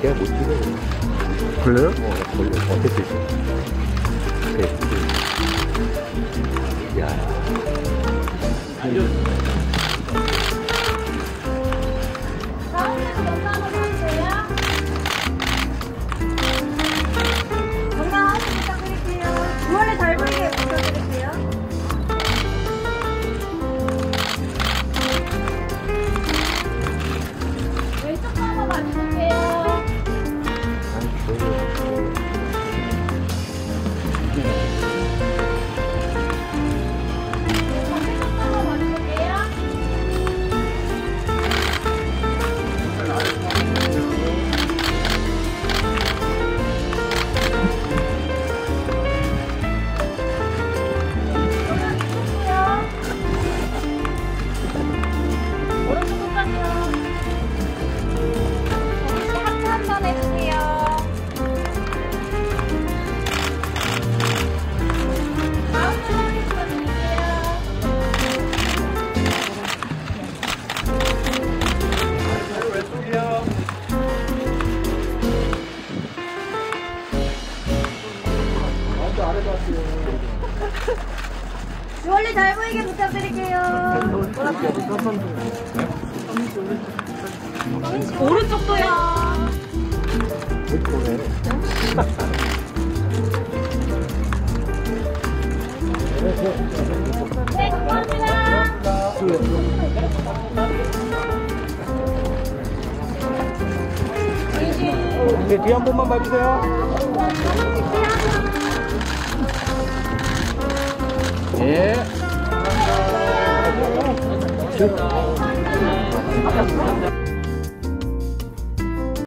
제가 못 찍어요. 걸려요? 걸려. 됐어, 됐어. 야. 다음에도 영상으로 해주세요. 건강하게 부탁드릴게요. 9월에 잘 보이게 부탁드릴게요. 왼쪽 한번 봐주세요. 원래 잘 보이게 부탁드릴게요. 오른쪽도요. 네, 감사합니다. 네, 뒤 한 번만 봐주세요. 예. 감사합니다.